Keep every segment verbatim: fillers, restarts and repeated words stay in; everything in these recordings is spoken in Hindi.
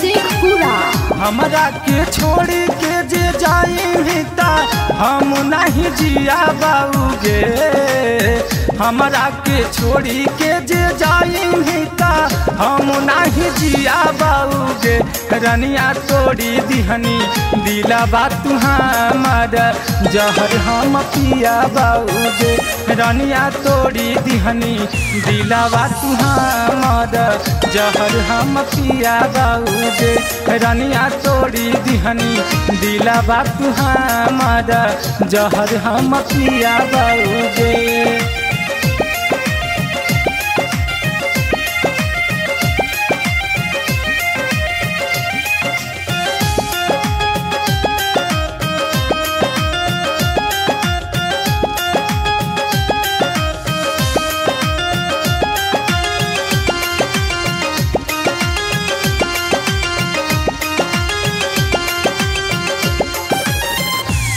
से पूरा हमरा के छोड़ी के जे जाई हम नहीं जिया बाबू गे, हमरा के छोड़ी के जे जाई हम नहीं जिया बाबू गे। रनिया तोड़ी दिहनी दिलावा तुहार जहर हम पिया बाबू गे। रनिया तोड़ी दिहनी दिलावा तुहार जहर हम पिया बाबू गे। रनिया तोड़ी दिहनी दिलावा तुहार जहर हम पिया बाबू गे।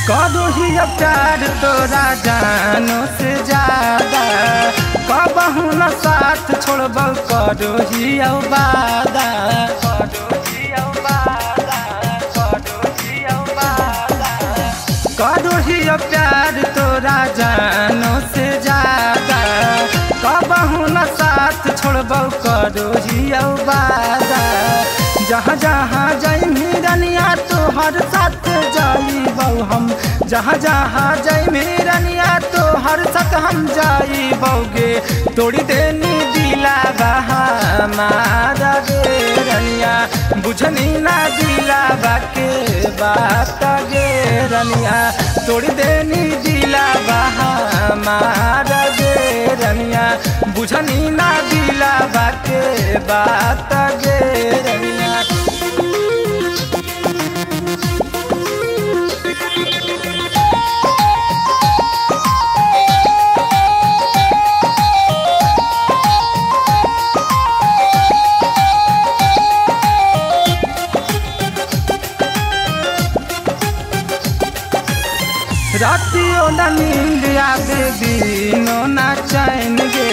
कदो ही प्यार तोरा जानो से ज्यादा कबहू न साथ छोड़ब करो ही वादा। कदो ही प्यार तोरा जानो से ज्यादा कबहू न साथ छोड़ब करो ही वादा। जहाँ जहाँ जाइमी रनिया तोहर साथ जाई बहु हम। जहाँ जहाँ जाइमी रनिया तोहर साथ हम जाई बहुगे। तोड़ी देनी दिलावा हमारा गे रनिया बुझनी ना दिलावा के बात गे रनिया। तोड़ी देनी दिलावा हमारा गे रनिया बुझनी ना दिलावा के बात गे रनिया। रातियों न नींद आवे दिनों न चैन गे।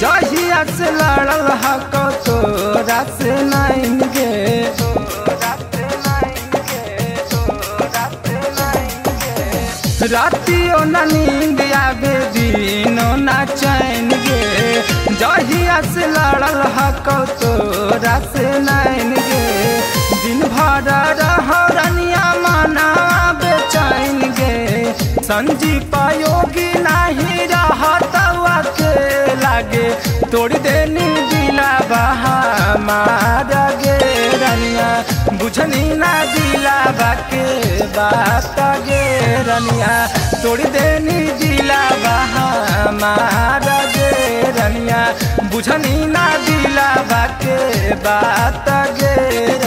जहिया से लड़ल हक तोरा से नाइन गे। रातियों न नींद आवे दिनों न चैन गे। जहिया से लड़ल हक तोरा से नाइन गे। दिन भर रहो रनिया माना बेचैन गे। संजीव योगी नहीं रहत अकेला गे। तोड़ देनी दिलावा हमारा गे रनिया बुझनी ना दिलावा के बात गे रनिया। तोड़ देनी दिलावा हमारा गे रनिया बुझनी ना दिलावा के बात गे।